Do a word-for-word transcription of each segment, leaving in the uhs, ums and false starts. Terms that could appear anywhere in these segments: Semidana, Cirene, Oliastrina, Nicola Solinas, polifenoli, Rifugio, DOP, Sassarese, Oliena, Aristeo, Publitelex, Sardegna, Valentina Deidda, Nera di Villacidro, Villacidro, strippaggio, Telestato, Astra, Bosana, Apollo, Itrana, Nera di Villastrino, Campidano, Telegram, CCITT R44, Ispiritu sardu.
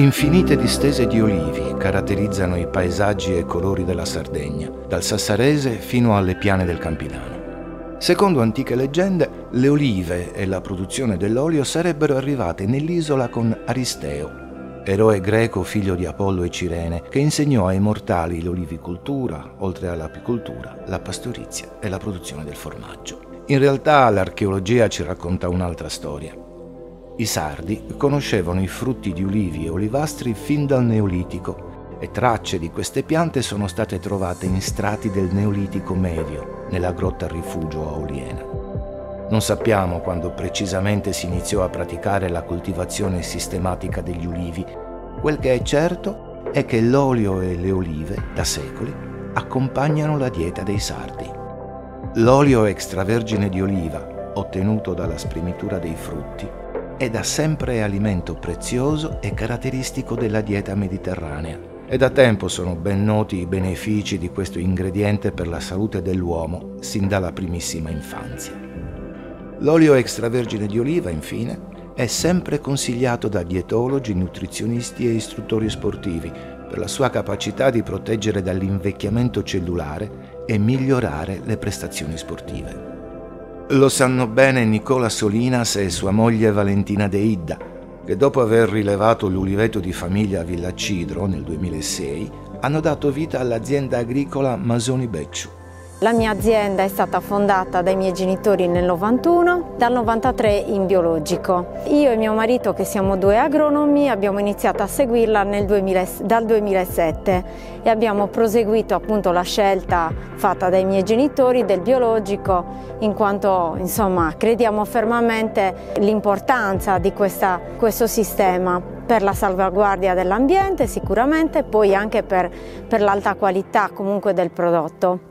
Infinite distese di olivi caratterizzano i paesaggi e colori della Sardegna, dal Sassarese fino alle piane del Campidano. Secondo antiche leggende, le olive e la produzione dell'olio sarebbero arrivate nell'isola con Aristeo, eroe greco figlio di Apollo e Cirene, che insegnò ai mortali l'olivicoltura, oltre all'apicoltura, la pastorizia e la produzione del formaggio. In realtà l'archeologia ci racconta un'altra storia. I sardi conoscevano i frutti di ulivi e olivastri fin dal Neolitico, e tracce di queste piante sono state trovate in strati del Neolitico Medio, nella grotta Rifugio a Oliena. Non sappiamo quando precisamente si iniziò a praticare la coltivazione sistematica degli ulivi. Quel che è certo è che l'olio e le olive, da secoli, accompagnano la dieta dei sardi. L'olio extravergine di oliva, ottenuto dalla spremitura dei frutti, è da sempre alimento prezioso e caratteristico della dieta mediterranea. E da tempo sono ben noti i benefici di questo ingrediente per la salute dell'uomo sin dalla primissima infanzia. L'olio extravergine di oliva, infine, è sempre consigliato da dietologi, nutrizionisti e istruttori sportivi per la sua capacità di proteggere dall'invecchiamento cellulare e migliorare le prestazioni sportive. Lo sanno bene Nicola Solinas e sua moglie Valentina Deidda, che dopo aver rilevato l'uliveto di famiglia a Villacidro nel duemilasei hanno dato vita all'azienda agricola Masoni Becciu. La mia azienda è stata fondata dai miei genitori nel novantuno, dal novantatré in biologico. Io e mio marito, che siamo due agronomi, abbiamo iniziato a seguirla nel duemila, dal duemilasette e abbiamo proseguito appunto la scelta fatta dai miei genitori del biologico, in quanto insomma crediamo fermamente l'importanza di questa, questo sistema, per la salvaguardia dell'ambiente sicuramente, poi anche per, per l'alta qualità comunque del prodotto.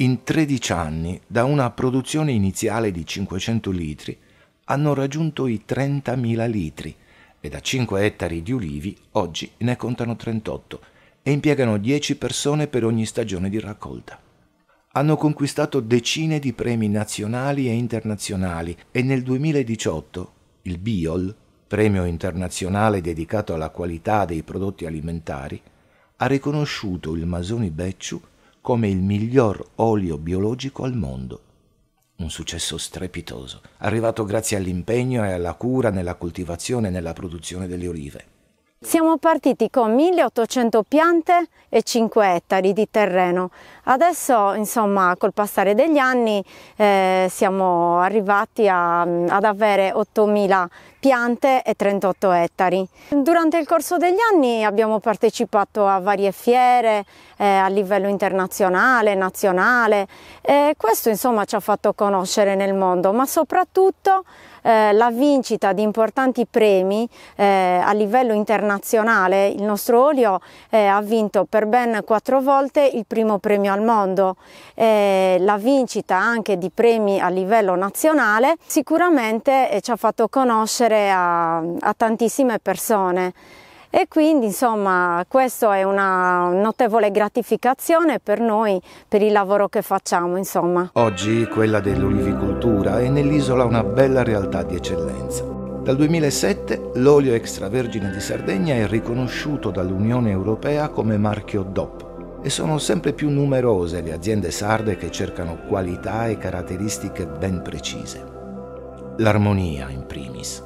In tredici anni, da una produzione iniziale di cinquecento litri, hanno raggiunto i trentamila litri e da cinque ettari di ulivi oggi ne contano trentotto e impiegano dieci persone per ogni stagione di raccolta. Hanno conquistato decine di premi nazionali e internazionali e nel duemiladiciotto il BIOL, premio internazionale dedicato alla qualità dei prodotti alimentari, ha riconosciuto il Masoni Becciu come il miglior olio biologico al mondo. Un successo strepitoso, arrivato grazie all'impegno e alla cura nella coltivazione e nella produzione delle olive. Siamo partiti con milleottocento piante e cinque ettari di terreno. Adesso, insomma, col passare degli anni eh, siamo arrivati a, ad avere ottomila piante e trentotto ettari. Durante il corso degli anni abbiamo partecipato a varie fiere eh, a livello internazionale, nazionale, e questo insomma ci ha fatto conoscere nel mondo, ma soprattutto eh, la vincita di importanti premi eh, a livello internazionale. Il nostro olio eh, ha vinto per ben quattro volte il primo premio al mondo, eh, la vincita anche di premi a livello nazionale sicuramente eh, ci ha fatto conoscere A, a tantissime persone e quindi insomma questo è una notevole gratificazione per noi, per il lavoro che facciamo insomma. Oggi quella dell'olivicoltura è nell'isola una bella realtà di eccellenza. Dal duemilasette l'olio extravergine di Sardegna è riconosciuto dall'Unione Europea come marchio D O P e sono sempre più numerose le aziende sarde che cercano qualità e caratteristiche ben precise. L'armonia in primis.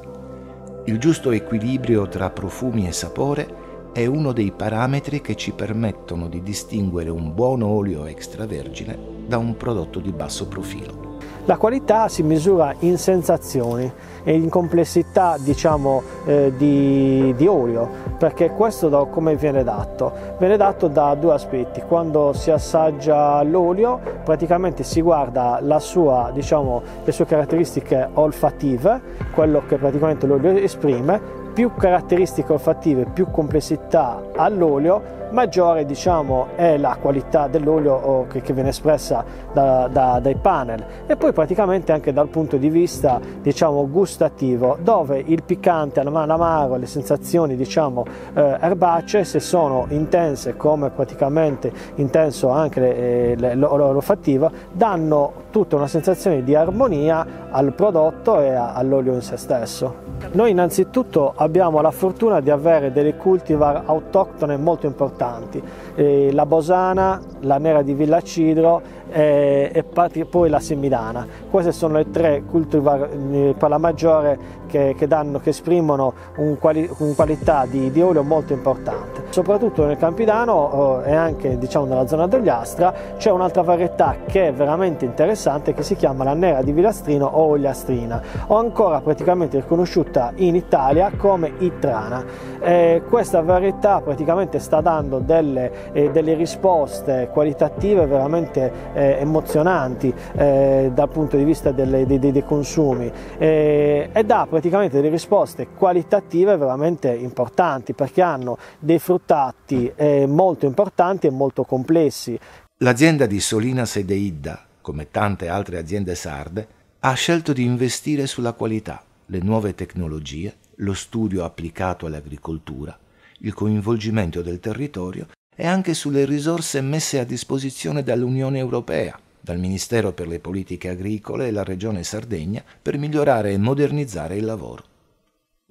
Il giusto equilibrio tra profumi e sapore è uno dei parametri che ci permettono di distinguere un buon olio extravergine da un prodotto di basso profilo. La qualità si misura in sensazioni e in complessità, diciamo, eh, di, di olio, perché questo da, come viene dato? Viene dato da due aspetti. Quando si assaggia l'olio praticamente si guarda la sua, diciamo, le sue caratteristiche olfattive, quello che praticamente l'olio esprime. Più caratteristiche olfattive, più complessità all'olio, maggiore, diciamo, è la qualità dell'olio che, che viene espressa da, da, dai panel, e poi praticamente anche dal punto di vista, diciamo, gustativo, dove il piccante, l'amaro, le sensazioni, diciamo, eh, erbacee, se sono intense, come praticamente intenso anche l'olfattivo, danno tutta una sensazione di armonia al prodotto e all'olio in se stesso. Noi innanzitutto abbiamo la fortuna di avere delle cultivar autoctone molto importanti, eh, la Bosana, la Nera di Villacidro eh, e poi la Semidana. Queste sono le tre cultivar eh, per la maggiore che, che, danno, che esprimono un quali, un qualità di, di olio molto importante. Soprattutto nel Campidano eh, e anche diciamo, nella zona degli Astra c'è un'altra varietà che è veramente interessante, che si chiama la Nera di Villastrino o Oliastrina, o ancora praticamente riconosciuta in Italia come Itrana. Eh, questa varietà praticamente sta dando delle, eh, delle risposte qualitative veramente eh, emozionanti eh, dal punto di vista delle, dei, dei consumi eh, e dà praticamente delle risposte qualitative veramente importanti, perché hanno dei fruttati eh, molto importanti e molto complessi. L'azienda di Solinas e Deidda, come tante altre aziende sarde, ha scelto di investire sulla qualità, le nuove tecnologie, lo studio applicato all'agricoltura, il coinvolgimento del territorio e anche sulle risorse messe a disposizione dall'Unione Europea, dal Ministero per le Politiche Agricole e la Regione Sardegna per migliorare e modernizzare il lavoro.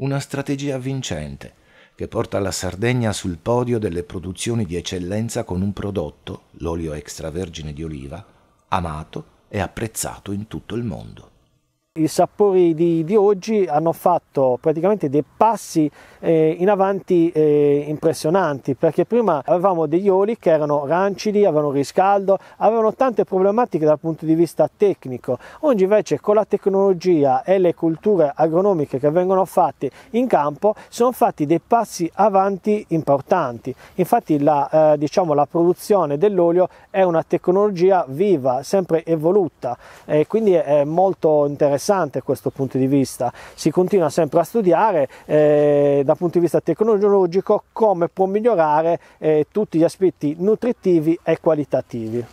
Una strategia vincente che porta la Sardegna sul podio delle produzioni di eccellenza con un prodotto, l'olio extravergine di oliva, amato e apprezzato in tutto il mondo. I sapori di, di oggi hanno fatto praticamente dei passi eh, in avanti eh, impressionanti, perché prima avevamo degli oli che erano rancidi, avevano riscaldo, avevano tante problematiche dal punto di vista tecnico. Oggi invece con la tecnologia e le culture agronomiche che vengono fatte in campo sono fatti dei passi avanti importanti. Infatti la, eh, diciamo, la produzione dell'olio è una tecnologia viva, sempre evoluta, eh, quindi è molto interessante. Interessante questo punto di vista, si continua sempre a studiare eh, dal punto di vista tecnologico come può migliorare eh, tutti gli aspetti nutritivi e qualitativi.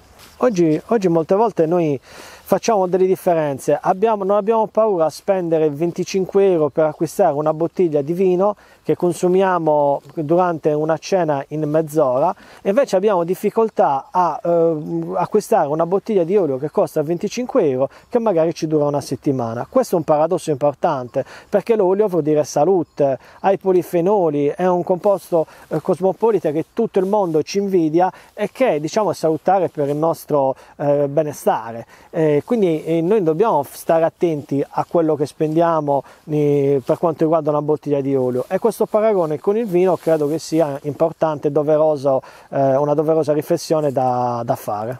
Oggi, oggi molte volte noi facciamo delle differenze, abbiamo, non abbiamo paura a spendere venticinque euro per acquistare una bottiglia di vino che consumiamo durante una cena in mezz'ora, e invece abbiamo difficoltà a eh, acquistare una bottiglia di olio che costa venticinque euro, che magari ci dura una settimana. Questo è un paradosso importante, perché l'olio vuol dire salute, ha i polifenoli, è un composto eh, cosmopolita che tutto il mondo ci invidia e che diciamo è salutare per il nostro eh, benestare. Eh, Quindi noi dobbiamo stare attenti a quello che spendiamo per quanto riguarda una bottiglia di olio, e questo paragone con il vino credo che sia importante, doveroso, una doverosa riflessione da, da fare.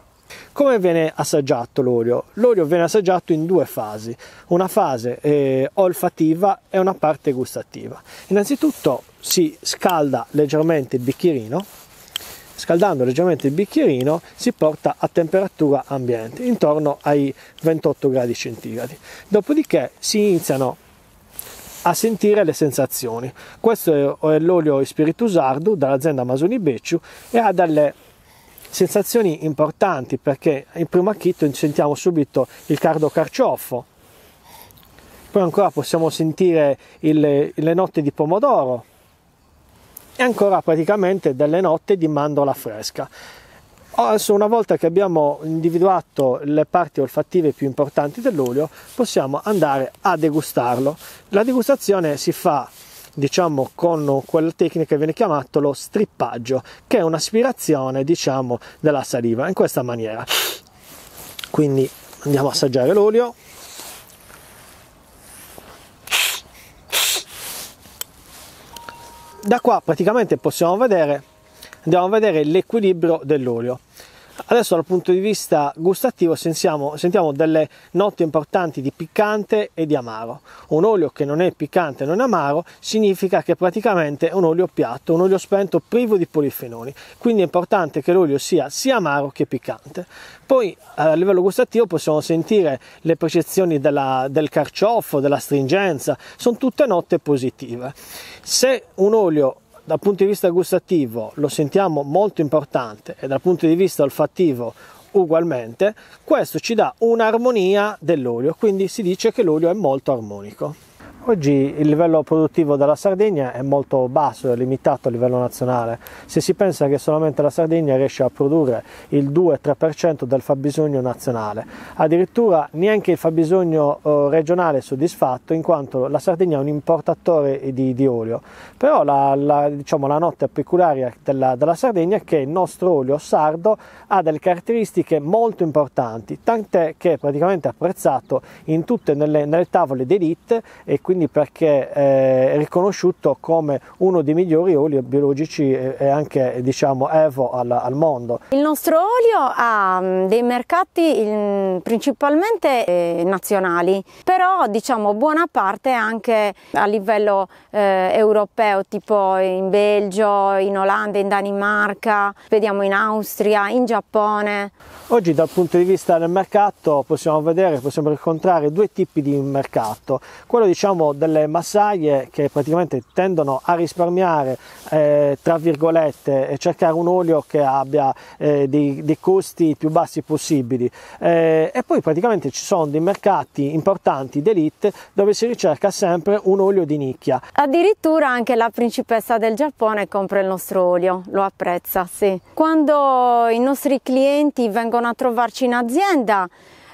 Come viene assaggiato l'olio? L'olio viene assaggiato in due fasi, una fase eh, olfattiva e una parte gustativa. Innanzitutto si scalda leggermente il bicchierino. Scaldando leggermente il bicchierino si porta a temperatura ambiente, intorno ai ventotto gradi centigradi. Dopodiché si iniziano a sentire le sensazioni. Questo è l'olio spiritus sardo dall'azienda Masoni Becciu e ha delle sensazioni importanti, perché in primo acchito sentiamo subito il cardo carciofo, poi ancora possiamo sentire il, le note di pomodoro, e ancora praticamente delle note di mandorla fresca. Adesso, una volta che abbiamo individuato le parti olfattive più importanti dell'olio, possiamo andare a degustarlo. La degustazione si fa diciamo con quella tecnica che viene chiamata lo strippaggio, che è un'aspirazione diciamo della saliva, in questa maniera. Quindi andiamo a assaggiare l'olio. Da qua praticamente possiamo vedere, andiamo a vedere l'equilibrio dell'olio. Adesso dal punto di vista gustativo sentiamo, sentiamo delle note importanti di piccante e di amaro. Un olio che non è piccante e non è amaro significa che praticamente è un olio piatto, un olio spento privo di polifenoli, quindi è importante che l'olio sia sia amaro che piccante. Poi a livello gustativo possiamo sentire le percezioni della, del carciofo, della stringenza, sono tutte note positive. Se un olio dal punto di vista gustativo lo sentiamo molto importante e dal punto di vista olfattivo ugualmente, questo ci dà un'armonia dell'olio, quindi si dice che l'olio è molto armonico. Oggi il livello produttivo della Sardegna è molto basso, è limitato a livello nazionale. Se si pensa che solamente la Sardegna riesce a produrre il due tre per cento del fabbisogno nazionale, addirittura neanche il fabbisogno regionale è soddisfatto, in quanto la Sardegna è un importatore di, di olio. Però la, la, diciamo, la nota peculiare della, della Sardegna è che il nostro olio sardo ha delle caratteristiche molto importanti, tant'è che è praticamente apprezzato in tutte nelle, nelle tavole d'élite, e quindi perché è riconosciuto come uno dei migliori oli biologici e anche, diciamo, evo al, al mondo. Il nostro olio ha dei mercati principalmente nazionali, però diciamo buona parte anche a livello eh, europeo, tipo in Belgio, in Olanda, in Danimarca, vediamo in Austria, in Giappone. Oggi dal punto di vista del mercato possiamo vedere, possiamo incontrare due tipi di mercato, quello diciamo delle massaie che praticamente tendono a risparmiare eh, tra virgolette e cercare un olio che abbia eh, dei, dei costi più bassi possibili, eh, e poi praticamente ci sono dei mercati importanti d'élite dove si ricerca sempre un olio di nicchia. Addirittura anche la principessa del Giappone compra il nostro olio, lo apprezza, sì. Quando i nostri clienti vengono a trovarci in azienda,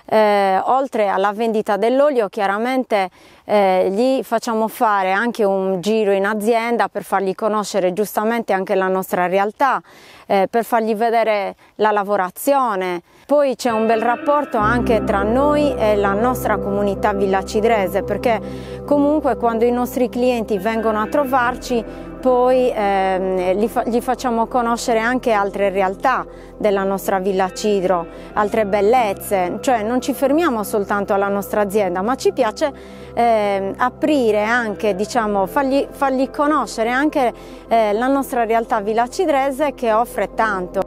Eh, oltre alla vendita dell'olio, chiaramente eh, gli facciamo fare anche un giro in azienda per fargli conoscere giustamente anche la nostra realtà, eh, per fargli vedere la lavorazione. Poi c'è un bel rapporto anche tra noi e la nostra comunità villacidrese, perché comunque quando i nostri clienti vengono a trovarci poi ehm, gli, fa gli facciamo conoscere anche altre realtà della nostra Villacidro, altre bellezze, cioè non ci fermiamo soltanto alla nostra azienda, ma ci piace ehm, aprire anche, diciamo, fargli, fargli conoscere anche eh, la nostra realtà villacidrese che offre tanto.